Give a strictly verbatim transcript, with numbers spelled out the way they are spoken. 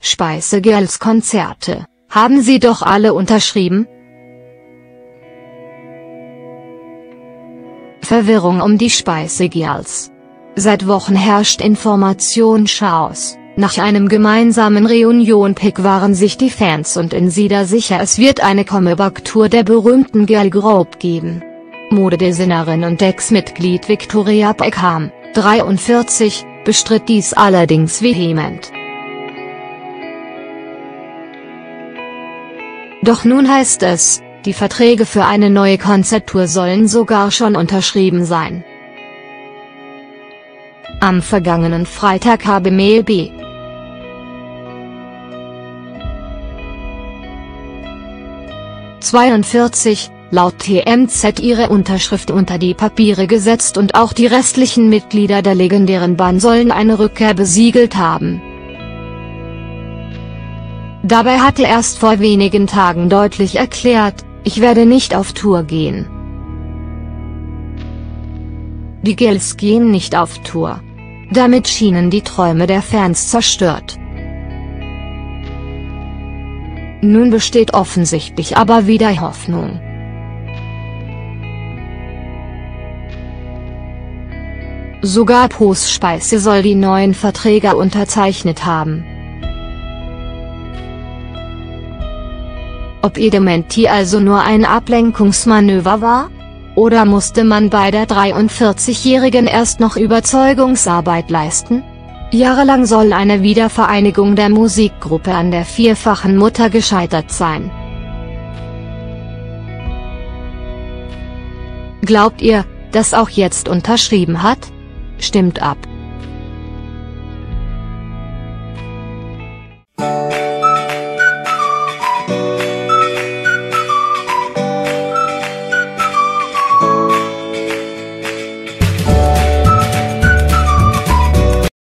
Spice Girls Konzerte, haben sie doch alle unterschrieben? Verwirrung um die Spice Girls. Seit Wochen herrscht Informationschaos. Nach einem gemeinsamen Reunion-Pick waren sich die Fans und Insider sicher, es wird eine Comeback-Tour der berühmten Girl Group geben. Modedesignerin und Ex-Mitglied Victoria Beckham, dreiundvierzig, bestritt dies allerdings vehement. Doch nun heißt es, die Verträge für eine neue Konzerttour sollen sogar schon unterschrieben sein. Am vergangenen Freitag habe Mel B. zweiundvierzig, laut T M Z ihre Unterschrift unter die Papiere gesetzt und auch die restlichen Mitglieder der legendären Band sollen eine Rückkehr besiegelt haben. Dabei hatte er erst vor wenigen Tagen deutlich erklärt, ich werde nicht auf Tour gehen. Die Girls gehen nicht auf Tour. Damit schienen die Träume der Fans zerstört. Nun besteht offensichtlich aber wieder Hoffnung. Sogar Post Spice soll die neuen Verträge unterzeichnet haben. Ob ihr Dementi also nur ein Ablenkungsmanöver war? Oder musste man bei der dreiundvierzigjährigen erst noch Überzeugungsarbeit leisten? Jahrelang soll eine Wiedervereinigung der Musikgruppe an der vierfachen Mutter gescheitert sein. Glaubt ihr, dass auch jetzt unterschrieben hat? Stimmt ab.